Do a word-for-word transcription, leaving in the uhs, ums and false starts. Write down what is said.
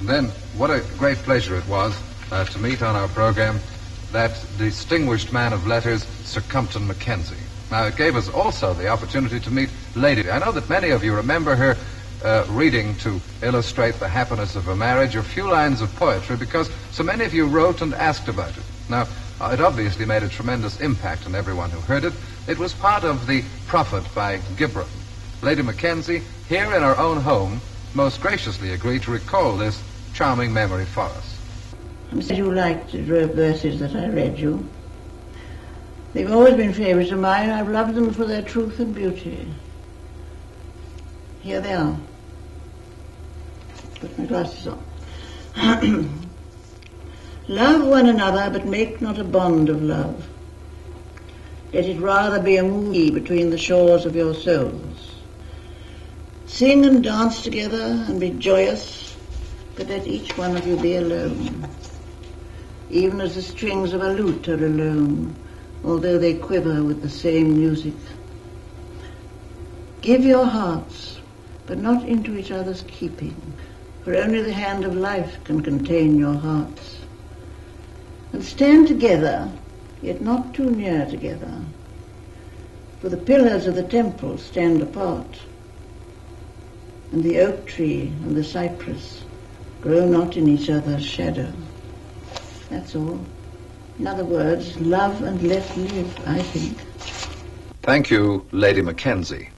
And then, what a great pleasure it was uh, to meet on our program that distinguished man of letters, Sir Compton Mackenzie. Now, it gave us also the opportunity to meet Lady. I know that many of you remember her uh, reading to illustrate the happiness of a marriage, a few lines of poetry, because so many of you wrote and asked about it. Now, it obviously made a tremendous impact on everyone who heard it. It was part of The Prophet by Gibran. Lady Mackenzie, here in her own home, most graciously agreed to recall this charming memory for us. I'm sure you liked the verses that I read you. They've always been favourites of mine. I've loved them for their truth and beauty. Here they are. Put my glasses on. Love one another, but make not a bond of love. Let it rather be a movie between the shores of your souls. Sing and dance together and be joyous, but let each one of you be alone, even as the strings of a lute are alone, although they quiver with the same music. Give your hearts, but not into each other's keeping, for only the hand of life can contain your hearts. And stand together, yet not too near together, for the pillars of the temple stand apart, and the oak tree and the cypress grow not in each other's shadow. That's all. In other words, love and let live, I think. Thank you, Lady Mackenzie.